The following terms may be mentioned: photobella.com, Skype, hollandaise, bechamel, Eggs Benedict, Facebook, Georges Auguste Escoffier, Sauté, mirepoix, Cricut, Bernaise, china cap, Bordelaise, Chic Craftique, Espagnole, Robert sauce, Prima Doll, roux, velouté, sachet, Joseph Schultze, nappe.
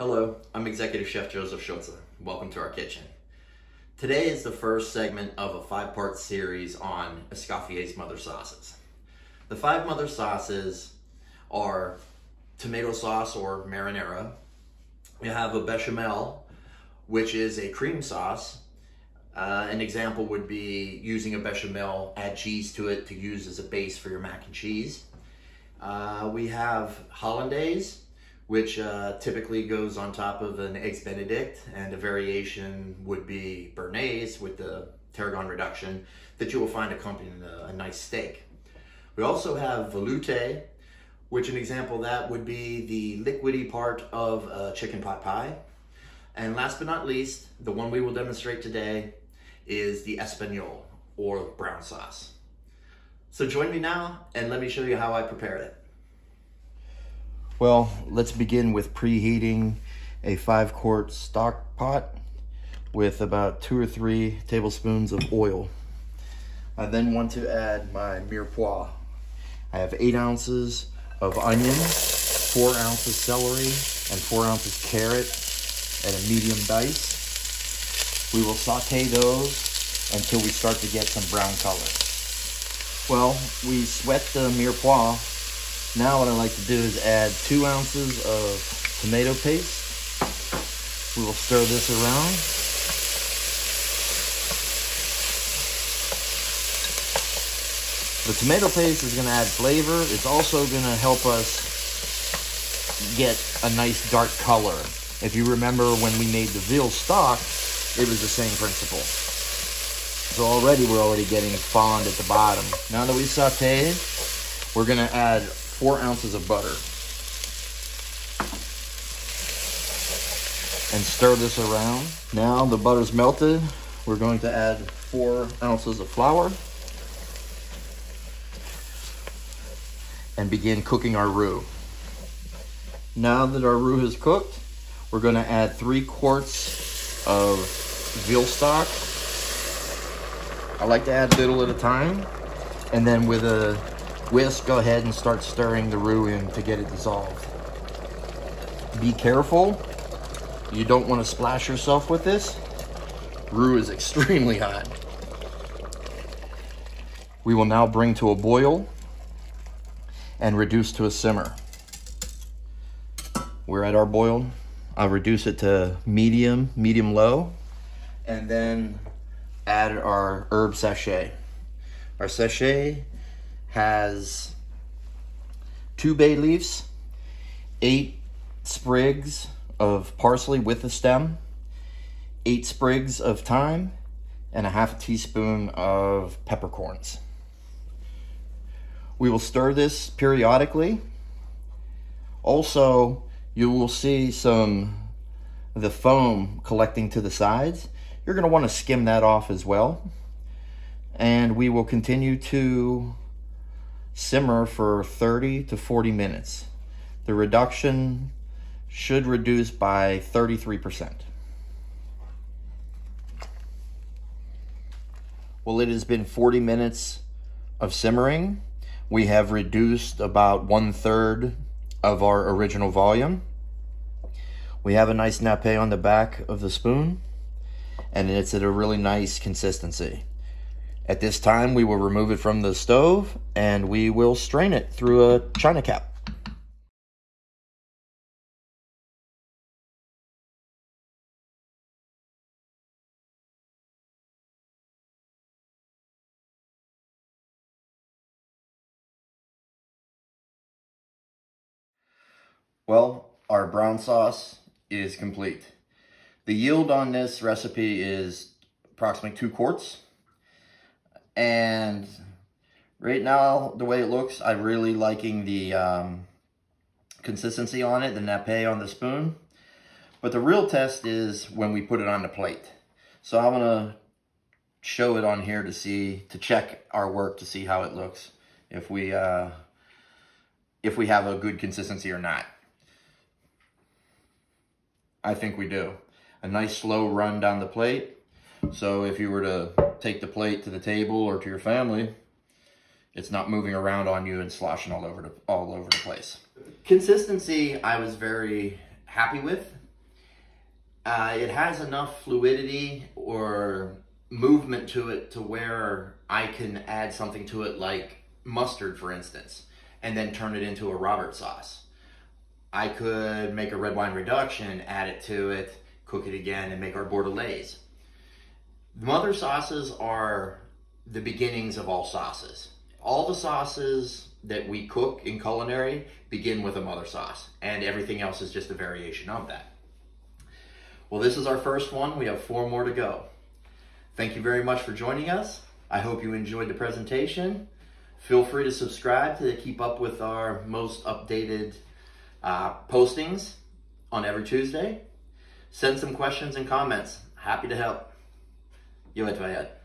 Hello, I'm Executive Chef Joseph Schultze. Welcome to our kitchen. Today is the first segment of a five-part series on Escoffier's mother sauces. The five mother sauces are tomato sauce or marinara. We have a bechamel, which is a cream sauce. An example would be using a bechamel, add cheese to it to use as a base for your mac and cheese. We have hollandaise, which typically goes on top of an Eggs Benedict, and a variation would be Bernaise with the tarragon reduction that you will find accompanying a nice steak. We also have velouté, which an example of that would be the liquidy part of a chicken pot pie. And last but not least, the one we will demonstrate today is the Espagnole, or brown sauce. So join me now and let me show you how I prepared it. Well, let's begin with preheating a 5-quart stock pot with about 2 or 3 tablespoons of oil. I then want to add my mirepoix. I have 8 ounces of onion, 4 ounces celery, and 4 ounces carrot at a medium dice. We will saute those until we start to get some brown color. Well, we sweat the mirepoix. Now what I like to do is add 2 ounces of tomato paste. We will stir this around. The tomato paste is going to add flavor. It's also going to help us get a nice dark color. If you remember when we made the veal stock, it was the same principle. So already we're already getting fond at the bottom. Now that we've sauteed, we're going to add 4 ounces of butter and stir this around. Now the butter's melted, we're going to add 4 ounces of flour and begin cooking our roux. Now that our roux is cooked, we're going to add 3 quarts of veal stock. I like to add little at a time, and then with a whisk, go ahead and start stirring the roux in to get it dissolved. Be careful. You don't want to splash yourself with this. Roux is extremely hot. We will now bring to a boil and reduce to a simmer. We're at our boil. I'll reduce it to medium low, and then add our herb sachet. Our sachet has 2 bay leaves, 8 sprigs of parsley with the stem, 8 sprigs of thyme, and a half teaspoon of peppercorns. We will stir this periodically. Also, you will see some of the foam collecting to the sides. You're going to want to skim that off as well. And we will continue to simmer for 30 to 40 minutes. The reduction should reduce by 33%. Well, it has been 40 minutes of simmering. We have reduced about 1/3 of our original volume. We have a nice nappe on the back of the spoon, and it's at a really nice consistency. At this time, we will remove it from the stove and we will strain it through a china cap. Well, our brown sauce is complete. The yield on this recipe is approximately 2 quarts. And right now, the way it looks, I'm really liking the consistency on it, the nappe on the spoon. But the real test is when we put it on the plate. So I'm gonna show it on here to check our work to see how it looks, if we have a good consistency or not. I think we do. A nice slow run down the plate. So if you were to take the plate to the table or to your family, it's not moving around on you and sloshing all over the place. Consistency I was very happy with. It has enough fluidity or movement to it to where I can add something to it like mustard, for instance, and then turn it into a Robert sauce. I could make a red wine reduction, add it to it, cook it again, and make our Bordelaise. Mother sauces are the beginnings of all sauces. All the sauces that we cook in culinary begin with a mother sauce, and everything else is just a variation of that. Well, this is our first one. We have 4 more to go. Thank you very much for joining us. I hope you enjoyed the presentation. Feel free to subscribe to keep up with our most updated postings on every Tuesday. Send some questions and comments. Happy to help. Yo,